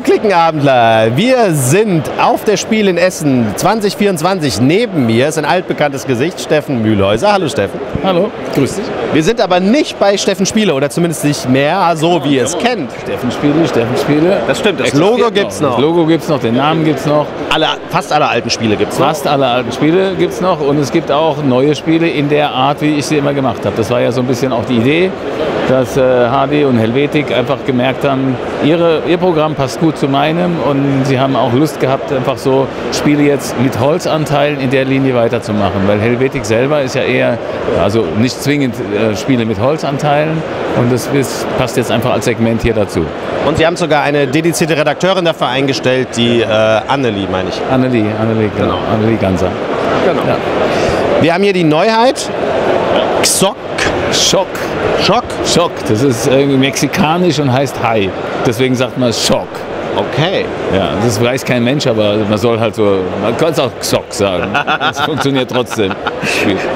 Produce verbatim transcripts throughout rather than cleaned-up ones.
Hallo Klickenabendler, wir sind auf der Spiel in Essen zwanzig vierundzwanzig. Neben mir ist ein altbekanntes Gesicht, Steffen Mühlhäuser. Hallo Steffen. Hallo, grüß dich. Wir sind aber nicht bei Steffen Spiele oder zumindest nicht mehr so, wie ihr es kennt. Steffen Spiele, Steffen Spiele. Das stimmt, das Logo gibt es noch. Das Logo gibt es noch, den Namen gibt es noch. Alle, fast alle alten Spiele gibt es noch. Fast alle alten Spiele gibt es noch und es gibt auch neue Spiele in der Art, wie ich sie immer gemacht habe. Das war ja so ein bisschen auch die Idee, dass äh, H D und Helvetiq einfach gemerkt haben, ihre, ihr Programm passt gut zu meinem und sie haben auch Lust gehabt, einfach so Spiele jetzt mit Holzanteilen in der Linie weiterzumachen, weil Helvetiq selber ist ja eher, also nicht zwingend äh, Spiele mit Holzanteilen und das ist, passt jetzt einfach als Segment hier dazu. Und Sie haben sogar eine dedizierte Redakteurin dafür eingestellt, die äh, Annelie, meine ich. Annelie, Annelie, genau. genau. Annelie Ganser. Genau. Ja. Wir haben hier die Neuheit, X O K. Schock. Schock? Schock. Das ist äh, mexikanisch und heißt Hai. Deswegen sagt man Schock. Okay. Ja, das weiß kein Mensch, aber man soll halt so, man kann es auch X O K sagen. Das funktioniert trotzdem.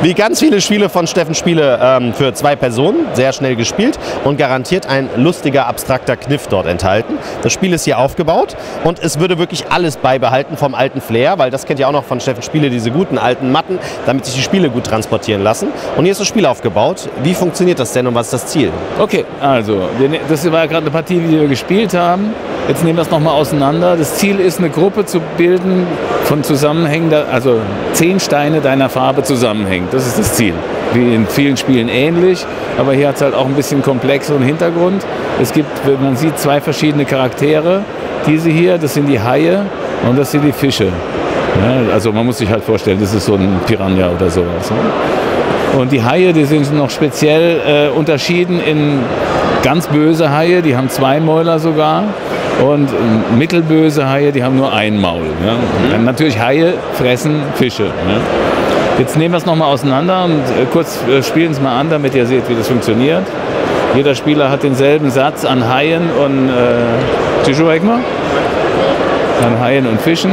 Wie ganz viele Spiele von Steffen Spiele ähm, für zwei Personen, sehr schnell gespielt und garantiert ein lustiger, abstrakter Kniff dort enthalten. Das Spiel ist hier aufgebaut und es würde wirklich alles beibehalten vom alten Flair, weil das kennt ihr auch noch von Steffen Spiele, diese guten alten Matten, damit sich die Spiele gut transportieren lassen. Und hier ist das Spiel aufgebaut. Wie funktioniert das denn und was ist das Ziel? Okay, also, das war ja gerade eine Partie, die wir gespielt haben. Jetzt nehmen wir das nochmal auseinander. Das Ziel ist, eine Gruppe zu bilden von zusammenhängender, also zehn Steine deiner Farbe zusammenhängt. Das ist das Ziel. Wie in vielen Spielen ähnlich, aber hier hat es halt auch ein bisschen komplexeren Hintergrund. Es gibt, man sieht, zwei verschiedene Charaktere. Diese hier, das sind die Haie und das sind die Fische. Ja, also man muss sich halt vorstellen, das ist so ein Piranha oder sowas. Ne? Und die Haie, die sind noch speziell äh, unterschieden in ganz böse Haie, die haben zwei Mäuler sogar. Und mittelböse Haie, die haben nur ein Maul. Ja. Dann natürlich Haie fressen Fische. Ja. Jetzt nehmen wir es nochmal auseinander und äh, kurz äh, spielen es mal an, damit ihr seht, wie das funktioniert. Jeder Spieler hat denselben Satz an Haien und äh, an Haien und Fischen.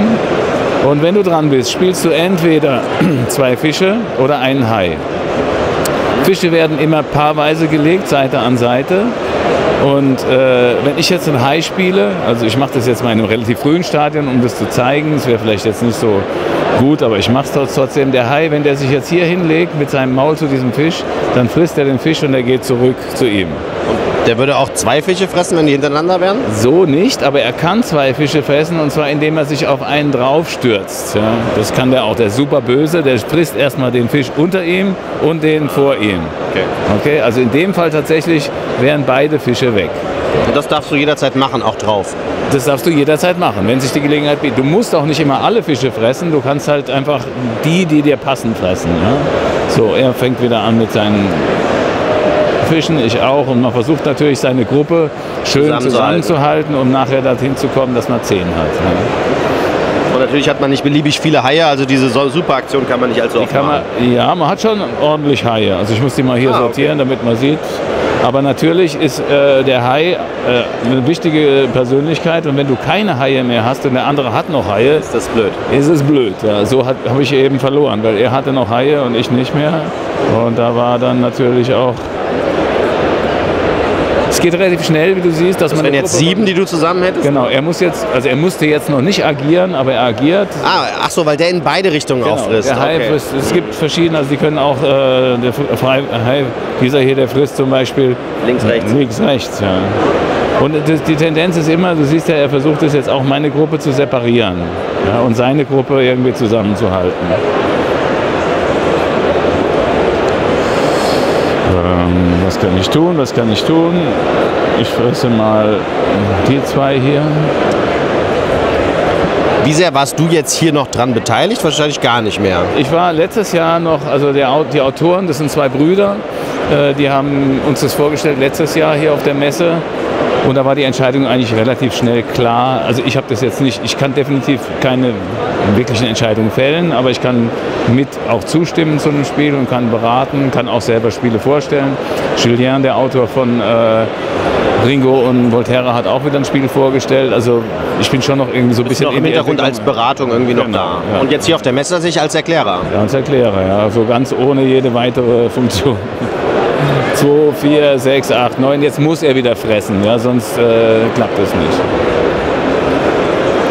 Und wenn du dran bist, spielst du entweder zwei Fische oder einen Hai. Fische werden immer paarweise gelegt, Seite an Seite. Und äh, wenn ich jetzt einen Hai spiele, also ich mache das jetzt mal in einem relativ frühen Stadion, um das zu zeigen, es wäre vielleicht jetzt nicht so gut, aber ich mache es trotzdem. Der Hai, wenn der sich jetzt hier hinlegt mit seinem Maul zu diesem Fisch, dann frisst er den Fisch und er geht zurück zu ihm. Der würde auch zwei Fische fressen, wenn die hintereinander wären? So nicht, aber er kann zwei Fische fressen und zwar indem er sich auf einen draufstürzt. Ja, das kann der auch, der super böse, der frisst erstmal den Fisch unter ihm und den vor ihm. Okay. Okay, also in dem Fall tatsächlich wären beide Fische weg. Und das darfst du jederzeit machen, auch drauf? Das darfst du jederzeit machen, wenn sich die Gelegenheit bietet. Du musst auch nicht immer alle Fische fressen, du kannst halt einfach die, die dir passen, fressen. Ja? So, er fängt wieder an mit seinen Fischen, ich auch, und man versucht natürlich seine Gruppe schön zusammenzuhalten, um nachher dorthin zu kommen, dass man zehn hat. Ne? Und natürlich hat man nicht beliebig viele Haie, also diese super Aktion kann man nicht allzu oft machen. Man, ja, man hat schon ordentlich Haie, also ich muss die mal hier ah, sortieren, okay, damit man sieht. Aber natürlich ist äh, der Hai äh, eine wichtige Persönlichkeit und wenn du keine Haie mehr hast und der andere hat noch Haie, ist das blöd. Ist es blöd. Ja, so habe ich eben verloren, weil er hatte noch Haie und ich nicht mehr. Und da war dann natürlich auch. Es geht relativ schnell, wie du siehst, dass das man. Das wären jetzt sieben, die du zusammen hättest? Genau, er muss jetzt, also er musste jetzt noch nicht agieren, aber er agiert. Ah, ach so, weil der in beide Richtungen genau, auffrisst. Der Hai okay. frisst. Es gibt verschiedene, also die können auch, äh, der Hai, dieser hier, der frisst zum Beispiel. Links, rechts. Links, rechts, ja. Und die Tendenz ist immer, du siehst ja, er versucht es jetzt auch, meine Gruppe zu separieren, ja, und seine Gruppe irgendwie zusammenzuhalten. Was kann ich tun? Was kann ich tun? Ich fresse mal die zwei hier. Wie sehr warst du jetzt hier noch dran beteiligt? Wahrscheinlich gar nicht mehr. Ich war letztes Jahr noch, also der, die Autoren, das sind zwei Brüder, die haben uns das vorgestellt letztes Jahr hier auf der Messe. Und da war die Entscheidung eigentlich relativ schnell klar. Also ich habe das jetzt nicht, ich kann definitiv keine wirklichen Entscheidungen fällen, aber ich kann mit auch zustimmen zu einem Spiel und kann beraten, kann auch selber Spiele vorstellen. Julien, der Autor von äh, Ringo und Volterra, hat auch wieder ein Spiel vorgestellt. Also ich bin schon noch irgendwie so ein bisschen noch im Hintergrund als Beratung irgendwie noch da. Ja. Und jetzt hier auf der Messe sich als Erklärer. Ja, als Erklärer, ja. So also ganz ohne jede weitere Funktion. zwei, vier, sechs, acht, neun, jetzt muss er wieder fressen, ja, sonst äh, klappt es nicht.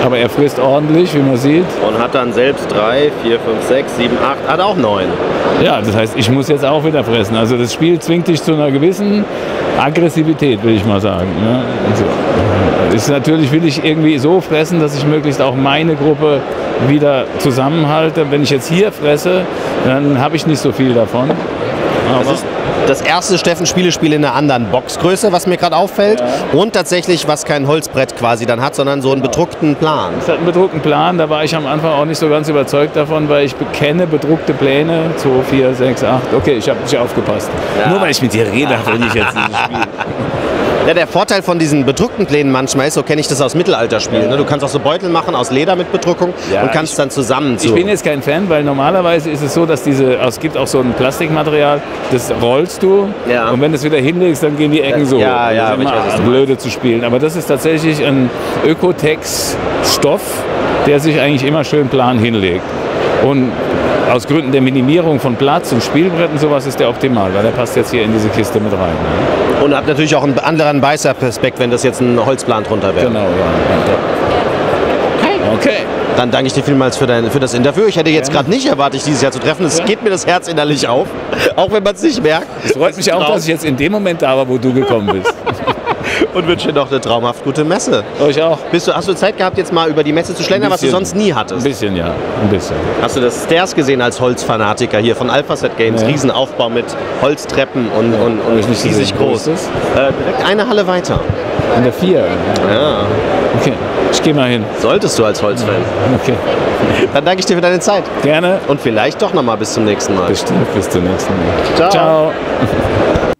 Aber er frisst ordentlich, wie man sieht. Und hat dann selbst drei, vier, fünf, sechs, sieben, acht, hat auch neun. Ja, das heißt, ich muss jetzt auch wieder fressen. Also das Spiel zwingt dich zu einer gewissen Aggressivität, will ich mal sagen. Ne? Also, ist natürlich, will ich irgendwie so fressen, dass ich möglichst auch meine Gruppe wieder zusammenhalte. Wenn ich jetzt hier fresse, dann habe ich nicht so viel davon. Aber das erste Steffen Spiele Spiel in einer anderen Boxgröße, was mir gerade auffällt. Ja. Und tatsächlich, was kein Holzbrett quasi dann hat, sondern so einen bedruckten Plan. Es hat einen bedruckten Plan, da war ich am Anfang auch nicht so ganz überzeugt davon, weil ich bekenne bedruckte Pläne. zwei, vier, sechs, acht. Okay, ich habe nicht aufgepasst. Ja. Nur weil ich mit dir rede, will ich jetzt dieses Spiel. Ja, der Vorteil von diesen bedruckten Plänen manchmal ist, so kenne ich das aus Mittelalterspielen. Ne? Du kannst auch so Beutel machen aus Leder mit Bedruckung ja, und kannst ich, dann zusammen. Zu. Ich bin jetzt kein Fan, weil normalerweise ist es so, dass diese, es gibt auch so ein Plastikmaterial, das rollst du ja. und wenn du es wieder hinlegst, dann gehen die Ecken so. Ja, ja, das ist ja, immer blöde zu spielen. Aber das ist tatsächlich ein Ökotex-Stoff, der sich eigentlich immer schön plan hinlegt. Und aus Gründen der Minimierung von Platz und Spielbretten sowas ist der optimal, weil der passt jetzt hier in diese Kiste mit rein. Ne? Und hat natürlich auch einen anderen Beißerperspekt, wenn das jetzt ein Holzplan drunter wäre. Genau, ja. Okay. Okay. Dann danke ich dir vielmals für, dein, für das Interview. Ich hätte jetzt gerade nicht erwartet, dich dieses Jahr zu treffen. Es geht mir das Herz innerlich auf, auch wenn man es nicht merkt. Es freut mich auch, dass ich jetzt in dem Moment da war, wo du gekommen bist. Und wünsche dir noch eine traumhaft gute Messe. Euch auch. Bist du, hast du Zeit gehabt, jetzt mal über die Messe zu schlendern, was du sonst nie hattest? Ein bisschen, ja. Ein bisschen. Hast du das Stairs gesehen als Holzfanatiker hier von Alphaset Games? Ja. Riesenaufbau mit Holztreppen und, ja, und, und riesig gesehen. Groß. Äh, direkt eine Halle weiter. In der vier? Ja. Okay, ich gehe mal hin. Solltest du als Holzfan. Okay. Dann danke ich dir für deine Zeit. Gerne. Und vielleicht doch nochmal bis zum nächsten Mal. Bestimmt bis zum nächsten Mal. Ciao. Ciao.